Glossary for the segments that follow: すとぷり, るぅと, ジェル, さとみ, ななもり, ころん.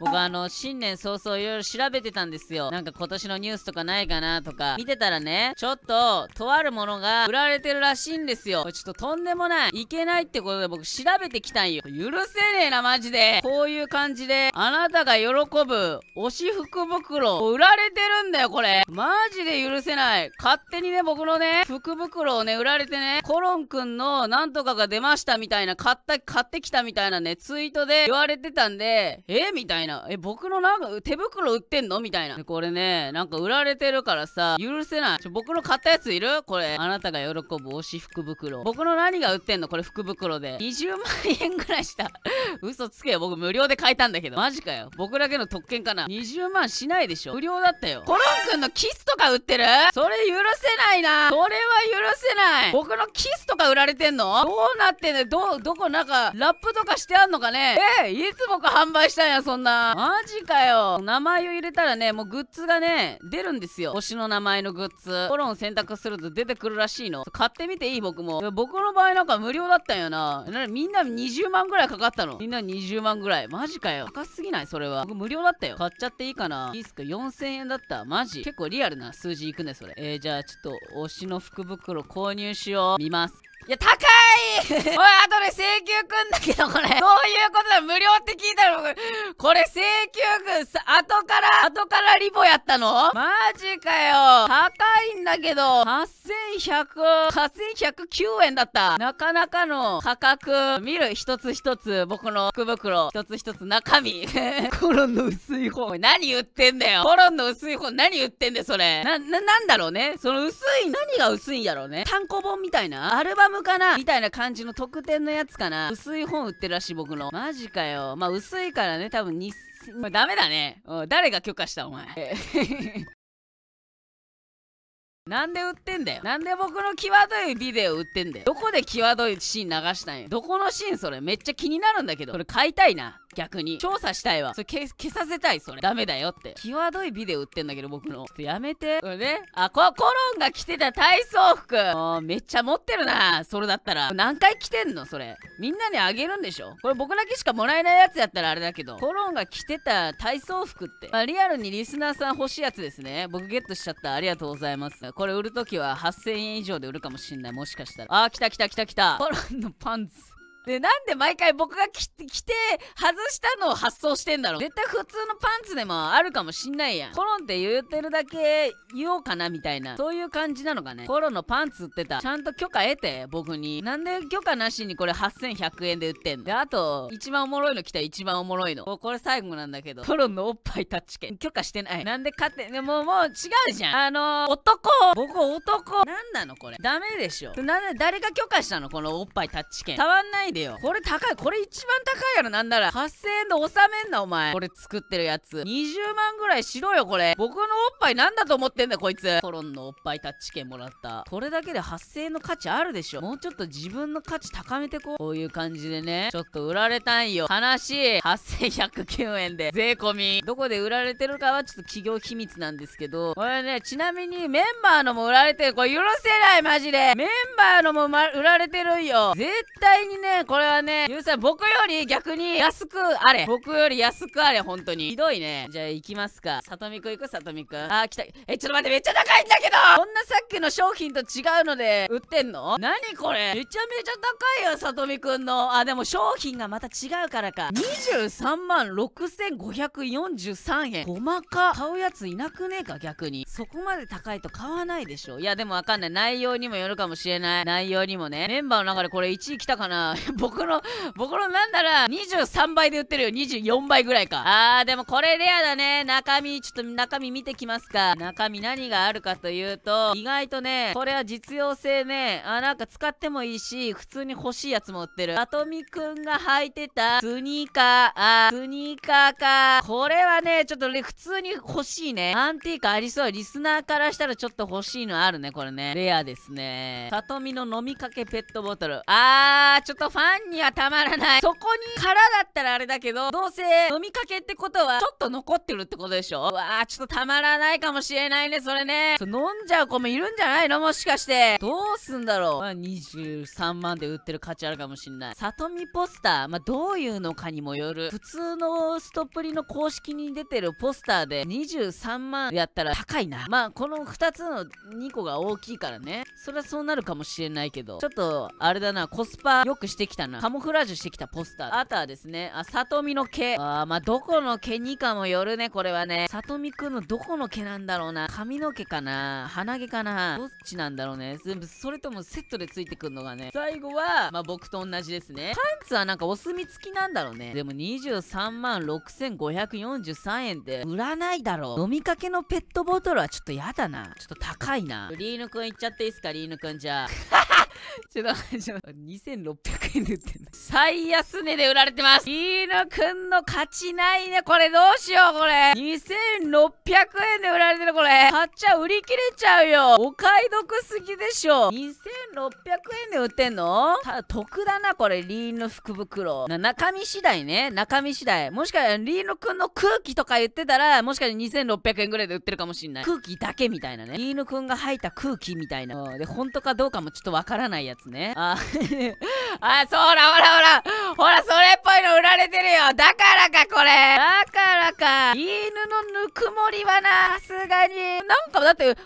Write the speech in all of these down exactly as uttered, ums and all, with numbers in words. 僕あの新年早々いろいろ調べてたんですよ。なんか今年のニュースとかないかなとか見てたらね、ちょっととあるものが売られてるらしいんですよ。これちょっととんでもないいけないってことで僕調べてきたんよ。許せねえなマジで。こういう感じであなたが喜ぶ推し福袋売られてるんだよこれ。マジで許せない。勝手にね僕のね福袋をね売られてね、コロンくんのなんとかが出ましたみたいな、買った買ってきたみたいなねツイートで言われてたんで、えみたいな。え、僕のなんか手袋売ってんのみたいな。これね、なんか売られてるからさ、許せない。ちょ、僕の買ったやついる？これ、あなたが喜ぶ推し福袋。僕の何が売ってんのこれ福袋で。にじゅうまんえんぐらいした。嘘つけよ。僕無料で買えたんだけど。マジかよ。僕だけの特権かな。にじゅうまんしないでしょ。無料だったよ。コロンくんのキスとか売ってる？それ許せないな。それは許せない。僕のキスとか売られてんの？どうなってんの？ど、どこなんか、ラップとかしてあんのかね？え、いつ僕販売したんや、そんな。マジかよ。名前を入れたらね、もうグッズがね出るんですよ。推しの名前のグッズ、コロン選択すると出てくるらしいの。買ってみていい？僕も僕の場合なんか無料だったんよな。なみんなにじゅうまんぐらいかかったの。みんなにじゅうまんぐらい。マジかよ。高すぎない？それは僕無料だったよ。買っちゃっていいかな？いいっすか？よんせんえんだった。マジ結構リアルな数字いくねそれ。えー、じゃあちょっと推しの福袋購入しよう。見ます。いや、高いおい、後で請求くんだけど、これ。そういうことだ、無料って聞いたの。これ、請求くん、さ、後から、後からリボやったの？マジかよ。高いんだけど、はっせんひゃく、はっせんひゃくきゅうえんだった。なかなかの価格。見る、一つ一つ、僕の福袋。一つ一つ、中身。コロンの薄い方。何言ってんだよ。コロンの薄い方、何言ってんだよ、それ。な、な、なんだろうね。その薄い、何が薄いんやろうね。単行本みたいな。アルバムかなみたいな感じの特典のやつかな。薄い本売ってるらしい僕の。マジかよ。まあ薄いからね、多分に、まあ、ダメだね。誰が許可したお前。なんで売ってんだよ。なんで僕の際どいビデオ売ってんだよ。どこで際どいシーン流したんや。どこのシーンそれ。めっちゃ気になるんだけど。それ買いたいな。逆に。調査したいわ。それ消、消させたい、それ。ダメだよって。際どいビデオ売ってんだけど、僕の。ちょっとやめて。これね。あ、こ、コロンが着てた体操服。もう、めっちゃ持ってるな。それだったら。何回着てんのそれ。みんなにあげるんでしょこれ僕だけしかもらえないやつやったらあれだけど。コロンが着てた体操服って。まあ、リアルにリスナーさん欲しいやつですね。僕ゲットしちゃった。ありがとうございます。これ売るときははっせんえん以上で売るかもしんない。もしかしたら。あ、来た来た来た来た。コロンのパンツ。で、なんで毎回僕が着て、着て、外したのを発想してんだろう。絶対普通のパンツでもあるかもしんないやん。コロンって言ってるだけ言おうかなみたいな。そういう感じなのかね。コロンのパンツ売ってた。ちゃんと許可得て、僕に。なんで許可なしにこれはっせんひゃくえんで売ってんの。で、あと、一番おもろいの来た一番おもろいの。これ最後なんだけど。コロンのおっぱいタッチ券。許可してない。なんで買って、ね、もう、もう違うじゃん。あのー、男僕男なんなのこれ。ダメでしょ。なんで、誰が許可したのこのおっぱいタッチ券。触んないこれ高い。これ一番高いやろ。なんならはっせんえんで収めんなお前。これ作ってるやつにじゅうまんぐらいしろよこれ。僕のおっぱいなんだと思ってんだこいつ。コロンのおっぱいタッチ券もらった。これだけではっせんえんの価値あるでしょ。もうちょっと自分の価値高めてこう。こういう感じでね、ちょっと売られたんよ。悲しい。はっせんひゃくきゅうえんで税込み。どこで売られてるかはちょっと企業秘密なんですけど、これね、ちなみにメンバーのも売られてる。これ許せないマジで。メンバーのも、ま、売られてるんよ。絶対にね、これはね、ゆうさん、僕より逆に安くあれ。僕より安くあれ、ほんとに。ひどいね。じゃあ行きますか。さとみくん行く？さとみくん。あー、来た。え、ちょっと待って、めっちゃ高いんだけど！こんなさっきの商品と違うので売ってんの？なにこれ？めちゃめちゃ高いよ、さとみくんの。あ、でも商品がまた違うからか。にじゅうさんまんろくせんごひゃくよんじゅうさんえん。ごまか。買うやついなくねえか、逆に。そこまで高いと買わないでしょ。いや、でもわかんない。内容にもよるかもしれない。内容にもね。メンバーの中でこれいちい来たかな？僕の、僕のなんなら、にじゅうさんばいで売ってるよ。にじゅうよんばいぐらいか。あー、でもこれレアだね。中身、ちょっと中身見てきますか。中身何があるかというと、意外とね、これは実用性ね、あ、なんか使ってもいいし、普通に欲しいやつも売ってる。さとみくんが履いてた、スニーカー、あー、スニーカーか。これはね、ちょっとね、普通に欲しいね。アンティークありそう。リスナーからしたらちょっと欲しいのあるね、これね。レアですね。さとみの飲みかけペットボトル。あー、ちょっとファンあんにはたまらない。そこに殻だったらあれだけど、どうせ飲みかけってことはちょっと残ってるってことでしょ。うわー、ちょっとたまらないかもしれないね、それね。そ飲んじゃう子もいるんじゃないの、もしかして。どうすんだろう。まあ、にじゅうさんまんで売ってる価値あるかもしんない。里見ポスター、まあ、どういうのかにもよる。普通のストプリの公式に出てるポスターでにじゅうさんまんやったら高いな。まあこのふたつのにこが大きいからね、それはそうなるかもしれないけど、ちょっとあれだな、コスパよくしてきたな。カモフラージュしてきたポスター。あとはですね、あ、里見の毛。あー、まあどこの毛にかもよるね、これはね。里見くんのどこの毛なんだろうな。髪の毛かな、鼻毛かな、どっちなんだろうね。全部それともセットでついてくるのがね。最後はまあ僕と同じですね。パンツはなんかお墨付きなんだろうね。でもにじゅうさんまんろくせんごひゃくよんじゅうさんえんって売らないだろう。飲みかけのペットボトルはちょっとやだな。ちょっと高いな。リーヌくんいっちゃっていいっすか、リーヌくん。じゃあちょっと待って、ちょっとにせんろっぴゃくえんで売ってんの。最安値で売られてます。リーヌくんの価値ないね、これ。どうしようこれ。にせんろっぴゃくえんで売られてる、これ。買っちゃ売り切れちゃうよ。お買い得すぎでしょ。にせんろっぴゃくえんで売ってんの。ただ得だなこれ、リーヌ福袋な。中身次第ね、中身次第。もしかしたらリーヌくんの空気とか言ってたら、もしかしたらにせんろっぴゃくえんぐらいで売ってるかもしんない。空気だけみたいなね。リーヌくんが吐いた空気みたいな。で本当かどうかもちょっとわからないやつね。ああ、そう、ほらほらほらほら、それっぽいの売られてるよ。だからかこれ、だからか。リーヌのぬくもりはな、さすがになんかだって入っ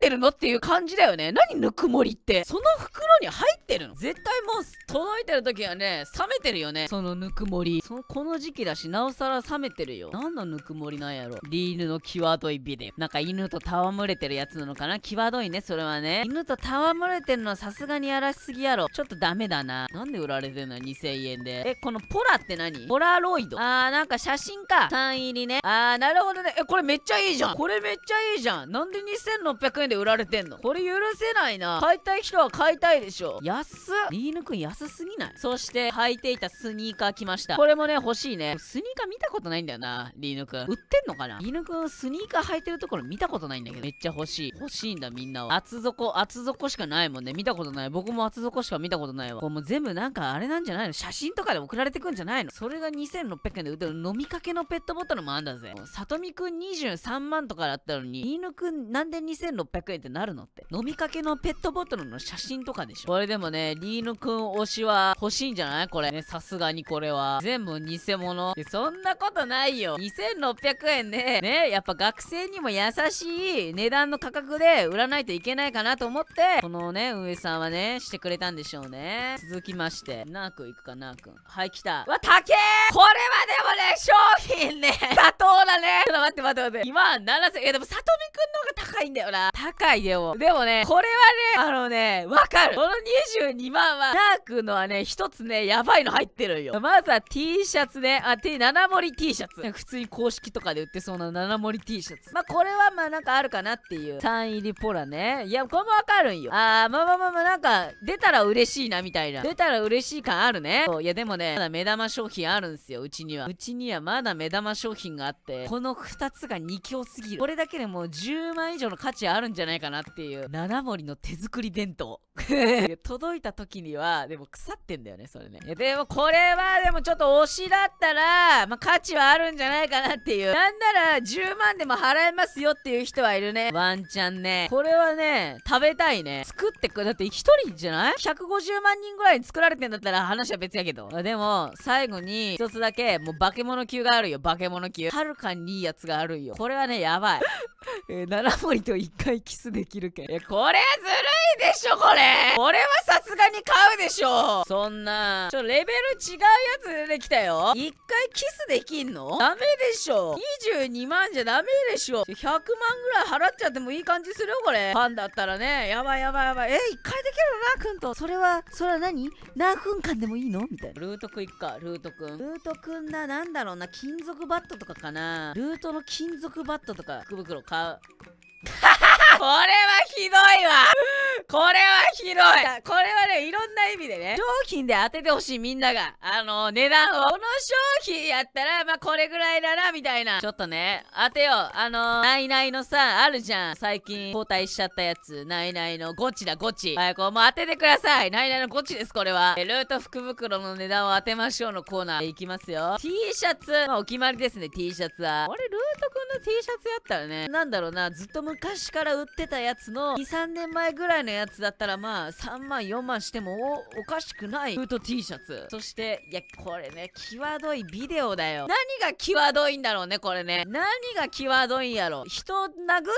てるのっていう感じだよね。何ぬくもりって、その袋に入ってるの。絶対もう届いてる時はね、冷めてるよね、そのぬくもり。そのこの時期だしなおさら冷めてるよ。何のぬくもりなんやろ。リーヌの際どいビデオ。なんか犬と戯れてるやつなのかな。際どいね、それはね。犬と戯れてるのはさすがにやらしすぎやろ。ちょっとダメだな。なんで売られてんの ?にせんえんで。え、このポラって何？ポラロイド。あー、なんか写真か。さん入りね。あー、なるほどね。え、これめっちゃいいじゃん。これめっちゃいいじゃん。なんでにせんろっぴゃくえんで売られてんの？これ許せないな。買いたい人は買いたいでしょ。安っ。リーヌくん安すぎない？そして履いていたスニーカー来ました。これもね、欲しいね。スニーカー見たことないんだよな、リーヌくん。売ってんのかな？リーヌくんスニーカー履いてるところ見たことないんだけど、めっちゃ欲しい。欲しいんだ、みんなは。厚底、厚底しかないもんね。見たことない。僕も厚底しか見たことないわ。これもう全部なんかあれなんじゃないの？写真とかで送られてくんじゃないの？それがにせんろっぴゃくえんで売ってる。飲みかけのペットボトルもあんだぜ。さとみくんにじゅうさんまんとかだったのに、リーヌくんなんでにせんろっぴゃくえんってなるのって。飲みかけのペットボトルの写真とかでしょ。これでもね、リーヌくん推しは欲しいんじゃないこれ。ね、さすがにこれは。全部偽物。そんなことないよ。にせんろっぴゃくえんで、ね、やっぱ学生にも優しい値段の価格で売らないといけないかなと思って、このね、運営さんはね、してくれたんでしょうね。続きまして、ナーくんいくか、ナーくん。はい、来た。うわ、高え！これはでもね、商品ね、砂糖だね。ちょっと待って待って待って。今、ななせん、いやでも、さとみくんの方が高いんだよな。高いでも。でもね、これはね、あのね、わかる。このにじゅうにまんは、ナーくんのはね、一つね、やばいの入ってるよ。まずは T シャツね。あ、T、なな盛り T シャツ。普通に公式とかで売ってそうななな盛り T シャツ。まあ、これはまあ、なんかあるかなっていう。さん入りポラね。いや、これもわかるんよ。あー、まあまあまあまあ、なんか、出たら嬉しいなみたいな。出たら嬉しい感あるね。そういやでもね、まだ目玉商品あるんすよ、うちには。うちにはまだ目玉商品があって、このふたつがに強すぎる。これだけでもうじゅうまん以上の価値あるんじゃないかなっていう。なな盛りの手作り弁当。届いた時には、でも腐ってんだよね、それね。いやでもこれは、でもちょっと推しだったら、まあ、価値はあるんじゃないかなっていう。なんならじゅうまんでも払えますよっていう人はいるね。ワンチャンね。これはね、食べたいね。作ってく、だって一人じゃない？ ひゃくごじゅうまんにんぐらいに作られてんだったら話は別やけど。でも、最後に一つだけ、もう化け物級があるよ、化け物級。はるかにいいやつがあるよ。これはね、やばい。えー、なな盛りといっかいキスできるけん。え、これずるいでしょ、これ。これはさすがに買うでしょ。そんな、ちょ、レベル違うやつ出てきたよ。いっかいキスできんの？ダメでしょ。にじゅうにまんじゃダメでしょ。ひゃくまんぐらい払っちゃってもいい感じするよ、これ。ファンだったらね、やばいやばいやばい。え、いっかいできるの？なーくんと。それは、それは何？何分間でもいいのみたいな。ルートくんいっか、ルートくん。ルートくんだ、なんだろうな、金属バットとかかな。ルートの金属バットとか、福袋買う。これはひどいわ。ここれはひどい。これはね、いろんな意味でね、商品で当ててほしい、みんなが。あのー、値段を。この商品やったら、まあ、これぐらいだな、みたいな。ちょっとね、当てよう。あのー、ナイナイのさ、あるじゃん。最近、交代しちゃったやつ。ナイナイのゴチだ、ゴチ。はい、こう、もう当ててください。ナイナイのゴチです、これは。ルート福袋の値段を当てましょうのコーナー。いきますよ。T シャツ。まあ、お決まりですね、T シャツは。あれ、ルートくんの T シャツやったらね、なんだろうな、ずっと昔から売ってたやつの、に、さんねんまえぐらいのやつだったら、まあ、さんまん、よんまんしてもお、おかしくない。ルート T シャツ。そして、いや、これね、際どいビデオだよ。何が際どいんだろうね、これね。何が際どいんやろ。人を殴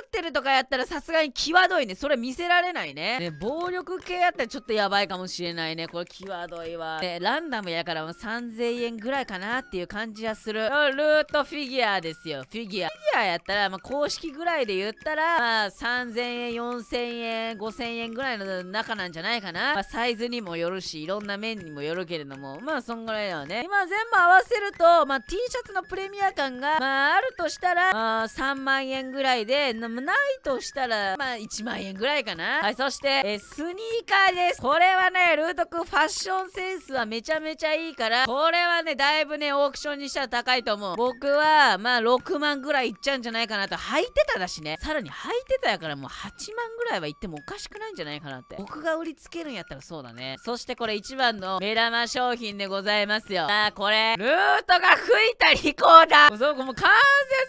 ってるとかやったらさすがに際どいね。それ見せられないね。ね、暴力系やったらちょっとやばいかもしれないね。これ際どいわ。ね、ランダムやからさんぜんえんぐらいかなっていう感じがする。ルートフィギュアですよ。フィギュア。フィギュアやったら、まあ、公式ぐらいで言ったら、まあ、さんぜんえん、よんせんえん、ごせんえんぐらいの中なんじゃないかな。まあ、サイズにもよるし、いろんな面にもよるけれども、まあ、そんぐらいだよね。今全部合わせると、まあ、T シャツのプレミア感が、まあ、あるとしたら、まあ、さんまんえんぐらいで、な、ないとしたら、まあ、いちまんえんぐらいかな。はい、そして、え、スニーカーです。これはね、ルートくんファッションセンスはめちゃめちゃいいから、これはね、だいぶね、オークションにしたら高いと思う。僕は、まあ、ろくまんぐらいいっちゃうんじゃないかなと。履いてただしね。さらに履いてたやから、もうはちまんぐらいはいってもおかしくないんじゃないかなって。僕が売りつけるんやったらそうだね。そしてこれいちばんの目玉商品でございますよ。あー、これ、ルートが吹いたリコーダー。もうそう、もう間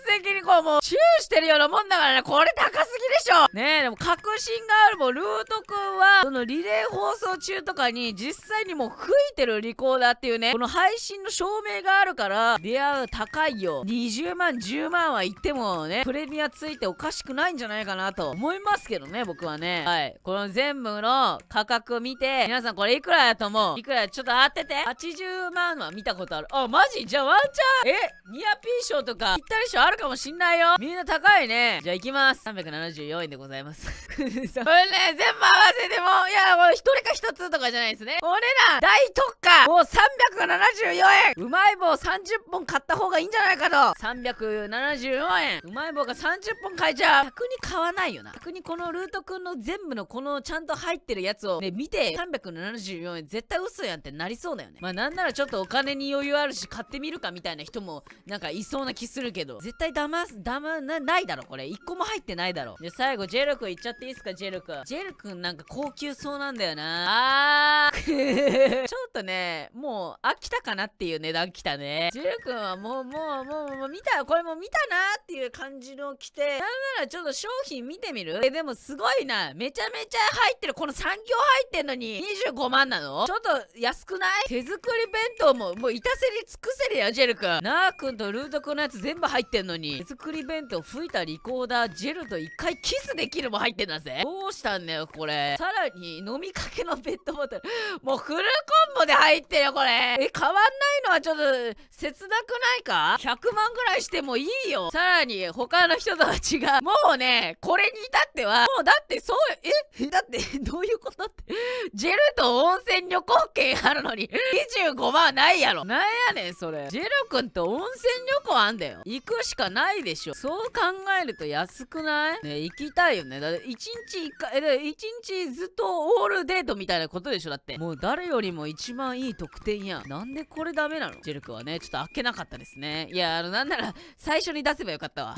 接的にこう、もう、チューしてるようなもんだからね。これ高すぎでしょ。ねえ、でも確信がある。もう、ルートくんは、そのリレー放送中とかに、実際にもう吹いてるリコーダーっていうね、この配信の証明があるから、出会う高いよ。にじゅうまん、じゅうまんはいってもね、プレミアついておかしくないんじゃないかなと思いますけどね、僕はね。はい。この全部の価格を見て、皆さんこれいくらやと思う？いくらや？ちょっと当てて。はちじゅうまんは見たことある。あ、マジ？じゃあワンチャン、え、ニアピー賞とか、ぴったり賞あるかもしんないよ。みんな高いね。じゃあ行きます。さんびゃくななじゅうよんえんでございます。これね、全部合わせても、いや、もう一人か一つとかじゃないですね。お値段、大特価、もうさんびゃくななじゅうよんえん。うまい棒さんじゅっぽん買った方がいいんじゃないかと。さんびゃくななじゅうよんえん。うまい棒がさんじゅっぽん買えちゃう。逆に買わないよな。逆にこのルートくんの全部のこのちゃんと入ってるやつをね、見て、さんびゃくななじゅうよんえん絶対嘘やんってなりそうだよね。まあなんならちょっとお金に余裕あるし買ってみるかみたいな人もなんかいそうな気するけど、絶対騙す、騙、な、ないだろ、これ。いっこも入ってないだろ。で、最後、ジェル君いっちゃっていいですか、ジェル君。ジェル君なんか高級そうなんだよな。あー。ちょっとね、もう飽きたかなっていう値段来たね。ジェル君はもう、もう、もう、もう見た、これもう見たなーっていう感じの来て、なんならちょっと商品見てみる？え、でもすごいな。めちゃめちゃ入ってる。このさん行入ってんのににじゅうごまんなの？ちょっと安くない？手作り弁当も、もういたせり尽くせりや、ジェルくん。なあくんとルートくんのやつ全部入ってんのに。手作り弁当、吹いたリコーダー、ジェルと一回キスできるも入ってんだぜ。どうしたんだよ、これ。さらに、飲みかけのペットボトル。もうフルコンボで入ってるよ、これ。え、変わんないのはちょっと、切なくないか？ ひゃくまんぐらいしてもいいよ。さらに、他の人とは違う。もうね、これに至っては、もうだってそう、え、だって、どういうことって。ジェルと温泉旅行券あるのに、にじゅうごまんないやろ。なんやねん、それ。ジェルくんと温泉旅行あんだよ。行くしかないでしょ。そう考えると安くない？ね、行きたいよね。だって、いちにちいっかい、え、いちにちずっとオールデートみたいなことでしょ、だって。もう誰よりも一番いい特典やん。なんでこれダメなの？ジェルくんはね、ちょっと開けなかったですね。いや、あの、なんなら、最初に出せばよかったわ。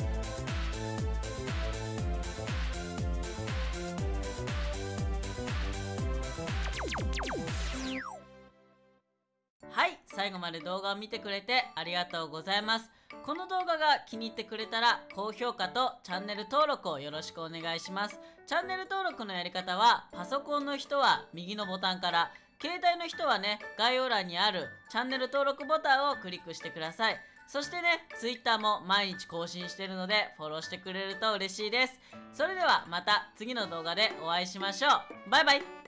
はい、最後まで動画を見てくれてありがとうございます。この動画が気に入ってくれたら高評価とチャンネル登録をよろしくお願いします。チャンネル登録のやり方はパソコンの人は右のボタンから、携帯の人はね、概要欄にあるチャンネル登録ボタンをクリックしてください。そしてね、Twitter も毎日更新してるのでフォローしてくれると嬉しいです。それではまた次の動画でお会いしましょう。バイバイ。